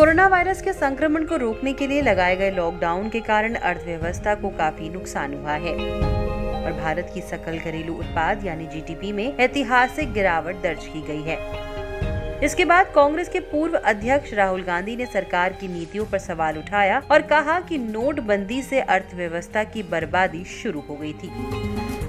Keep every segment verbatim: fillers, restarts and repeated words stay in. Corona virus के संक्रमण को रोकने के लिए लगाए गए लॉकडाउन के कारण अर्थव्यवस्था को काफी नुकसान हुआ है और भारत की सकल घरेलू उत्पाद यानी जी डी पी में ऐतिहासिक गिरावट दर्ज की गई है। इसके बाद कांग्रेस के पूर्व अध्यक्ष राहुल गांधी ने सरकार की नीतियों पर सवाल उठाया और कहा कि नोटबंदी से अर्थव्यवस्था की बर्बादी शुरू हो गई थी।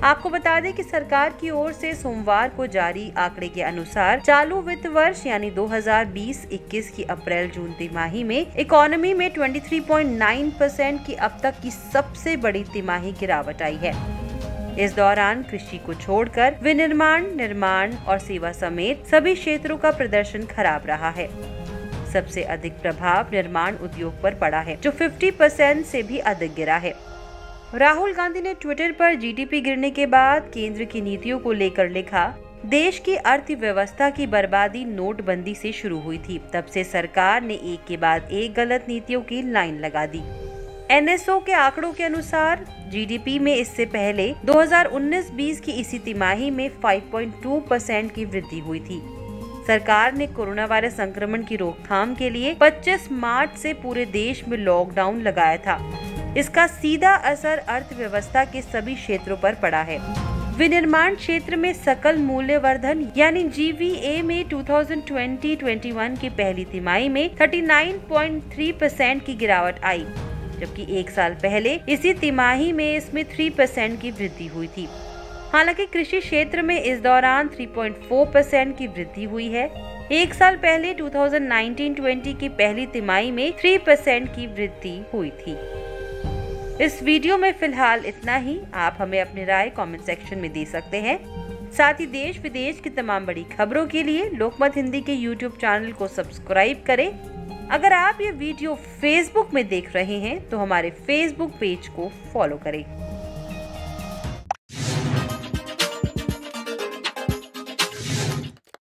आपको बता दें कि सरकार की ओर से सोमवार को जारी आंकड़े के अनुसार चालू वित्त वर्ष यानी दो हज़ार बीस इक्कीस की अप्रैल जून तिमाही में इकोनॉमी में तेईस पॉइंट नौ परसेंट की अब तक की सबसे बड़ी तिमाही गिरावट आई है। इस दौरान कृषि को छोड़कर विनिर्माण, निर्माण और सेवा समेत सभी क्षेत्रों का प्रदर्शन खराब रहा है। सबसे अधिक प्रभाव निर्माण उद्योग पर पड़ा है, जो पचास परसेंट से भी अधिक गिरा है। राहुल गांधी ने ट्विटर पर जी डी पी गिरने के बाद केंद्र की नीतियों को लेकर लिखा, देश की अर्थव्यवस्था की बर्बादी नोटबंदी से शुरू हुई थी। तब से सरकार ने एक के बाद एक गलत नीतियों की लाइन लगा दी। एन एस ओ के आंकड़ों के अनुसार जी डी पी में इससे पहले दो हज़ार उन्नीस बीस की इसी तिमाही में पाँच पॉइंट दो परसेंट की वृद्धि हुई थी। सरकार ने कोरोना वायरस संक्रमण की रोकथाम के लिए पच्चीस मार्च से पूरे देश में लॉकडाउन लगाया था। इसका सीधा असर अर्थव्यवस्था के सभी क्षेत्रों पर पड़ा है। विनिर्माण क्षेत्र में सकल मूल्यवर्धन यानी जी वी ए में दो हज़ार बीस इक्कीस की पहली तिमाही में उनतालीस पॉइंट तीन परसेंट की गिरावट आई, जबकि एक साल पहले इसी तिमाही में इसमें तीन परसेंट की वृद्धि हुई थी। हालांकि कृषि क्षेत्र में इस दौरान तीन पॉइंट चार परसेंट की वृद्धि हुई है। एक साल पहले दो हज़ार उन्नीस बीस की पहली तिमाही में तीन परसेंट की वृद्धि हुई थी। इस वीडियो में फिलहाल इतना ही। आप हमें अपनी राय कमेंट सेक्शन में दे सकते हैं। साथ ही देश विदेश की तमाम बड़ी खबरों के लिए लोकमत हिंदी के यूट्यूब चैनल को सब्सक्राइब करें। अगर आप ये वीडियो फेसबुक में देख रहे हैं तो हमारे फेसबुक पेज को फॉलो करें।